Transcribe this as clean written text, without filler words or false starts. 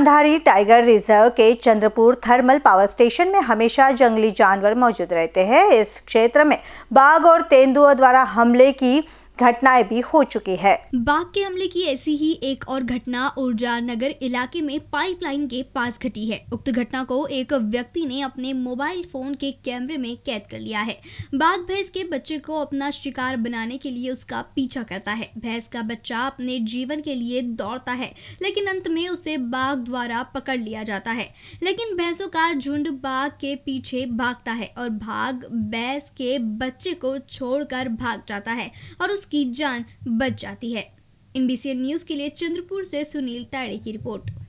Andhari tiger reserve के Chandrapur thermal power station में हमेशा जंगली जानवर मौजूद रहते हैं। इस क्षेत्र में बाघ और तेंदुआ द्वारा हमले की घटनाएं भी हो चुकी है। बाघ के हमले की ऐसी ही एक और घटना ऊर्जानगर इलाके में पाइपलाइन के पास घटी है। उक्त घटना को एक व्यक्ति ने अपने मोबाइल फोन के कैमरे में कैद कर लिया है। बाघ भैंस के बच्चे को अपना शिकार बनाने के लिए उसका पीछा करता है। भैंस का बच्चा अपने जीवन के लिए दौड़ता है, लेकिन अंत में उसे बाघ द्वारा पकड़ लिया जाता है। लेकिन भैंसों का झुंड बाघ के पीछे भागता है और बाघ भैंस के बच्चे को छोड़कर भाग जाता है और की जान बच जाती है। INBCN न्यूज़ के लिए चंद्रपुर से सुनील ताड़े की रिपोर्ट।